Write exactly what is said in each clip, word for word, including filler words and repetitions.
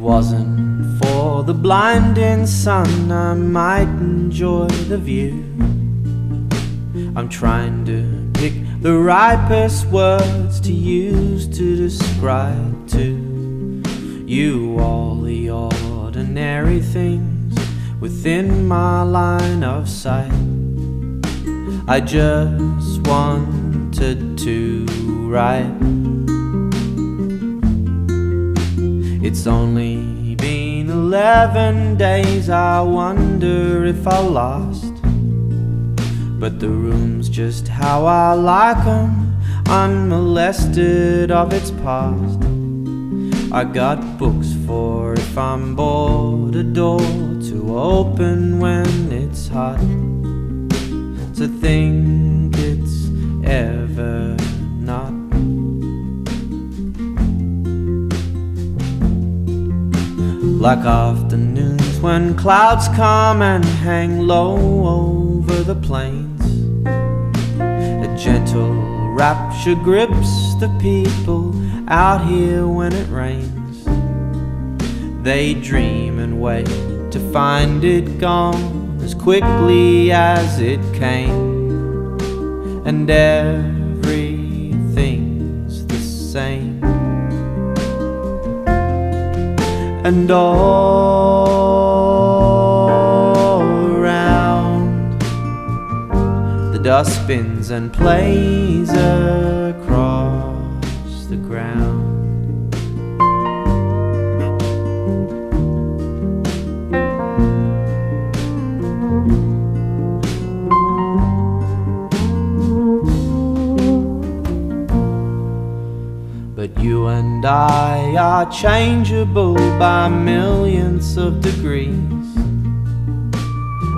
wasn't for the blinding sun, I might enjoy the view. I'm trying to pick the ripest words to use to describe to you all the ordinary things within my line of sight. I just wanted to write. It's only been eleven days, I wonder if I lost. But the room's just how I like 'em, unmolested of its past. I got books for if I'm bored, a door to open when it's hot. To think it's ever not. Like afternoons when clouds come and hang low over the plains, a gentle rapture grips the people out here when it rains. They dream and wait to find it gone as quickly as it came, and everything's the same. And all around the dust spins and plays across the ground. But you and I are changeable by millions of degrees.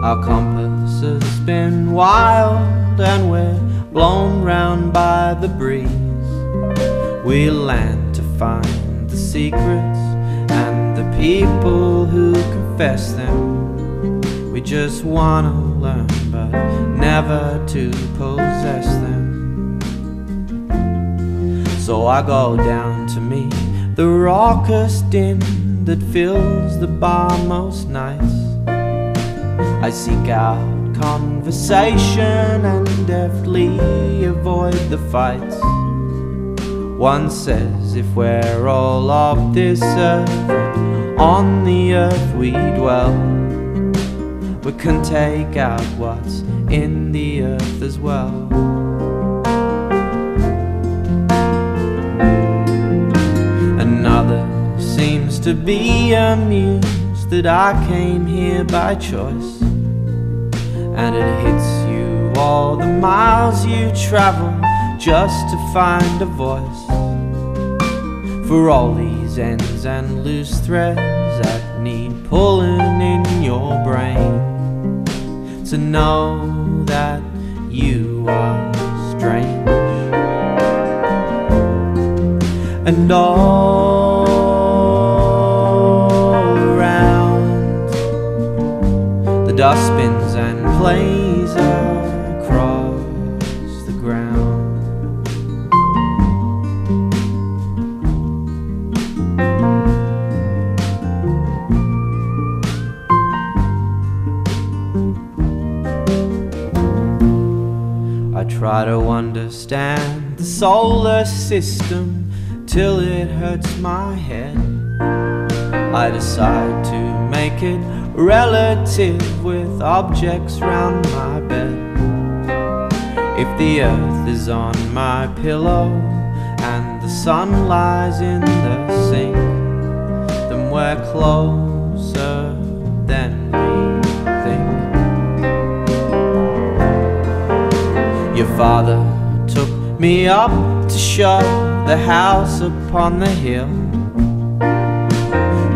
Our compass has been wild and we're blown round by the breeze. We land to find the secrets and the people who confess them. We just want to learn but never to possess them. So I go down to meet the raucous din that fills the bar most nights. I seek out conversation and deftly avoid the fights. One says if we're all of this earth, on the earth we dwell, we can take out what's in the earth as well. Seems to be amused that I came here by choice, and it hits you all the miles you travel just to find a voice for all these ends and loose threads that need pulling in your brain to know that you are strange. And all dust spins and plays across the ground. I try to understand the solar system till it hurts my head. I decide to make it relative with objects round my bed. If the earth is on my pillow and the sun lies in the sink, then we're closer than we think. Your father took me up to show the house upon the hill.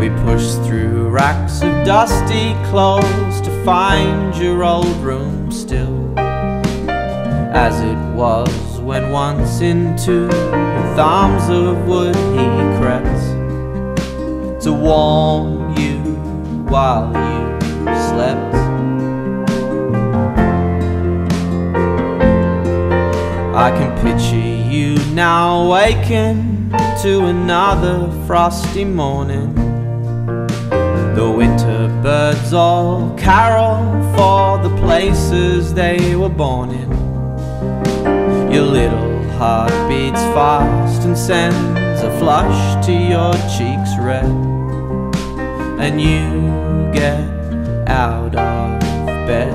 We pushed through racks of dusty clothes to find your old room still as it was when once into the arms of wood he crept to warm you while you slept. I can picture you now waking to another frosty morning, winter birds all carol for the places they were born in. Your little heart beats fast and sends a flush to your cheeks red, and you get out of bed.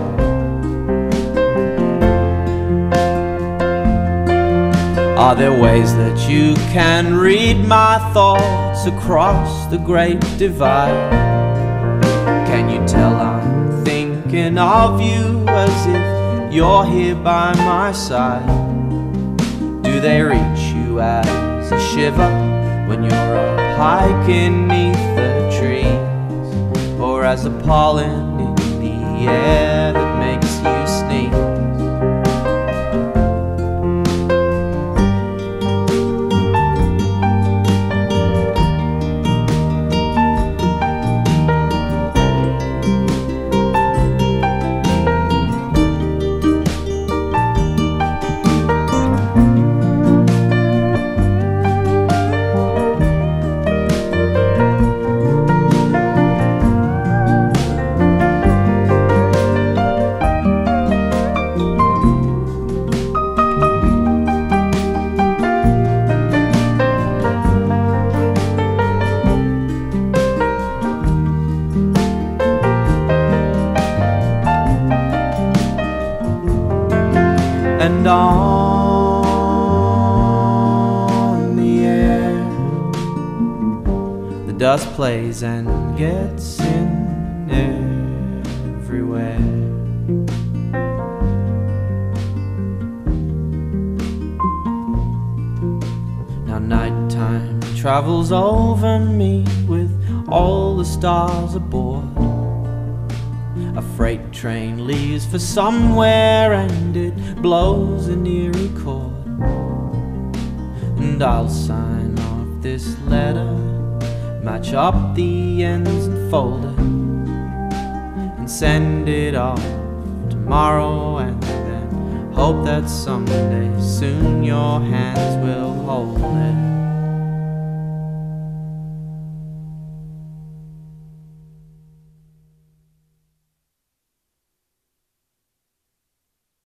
Are there ways that you can read my thoughts across the great divide? Can you tell I'm thinking of you as if you're here by my side? Do they reach you as a shiver when you're up hiking neath the trees, or as a pollen in the air that makes you sneeze? And on the air, the dust plays and gets in everywhere. Now nighttime travels over me with all the stars aboard. A freight train leaves for somewhere and it blows an eerie chord, and I'll sign off this letter, match up the ends and fold it, and send it off tomorrow, and then hope that someday soon your hands will hold it.